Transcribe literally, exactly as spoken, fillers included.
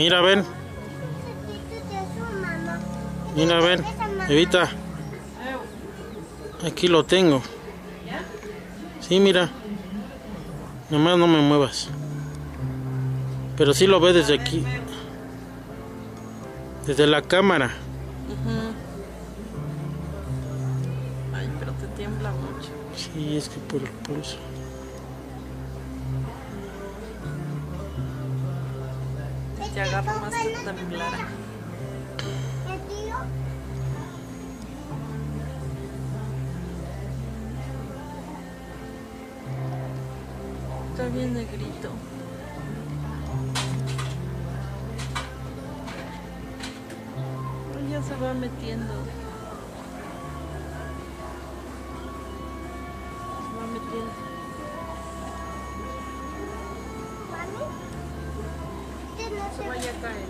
Mira, ven. Mira, ven. Evita. Aquí lo tengo. Sí, mira. Nomás no me muevas. Pero sí lo ve desde aquí. Desde la cámara. Ay, pero te tiembla mucho. Sí, es que por el pulso. Te agarro más que temblara. Está bien negrito. Ya se va metiendo. Se va metiendo. Se vaya a caer.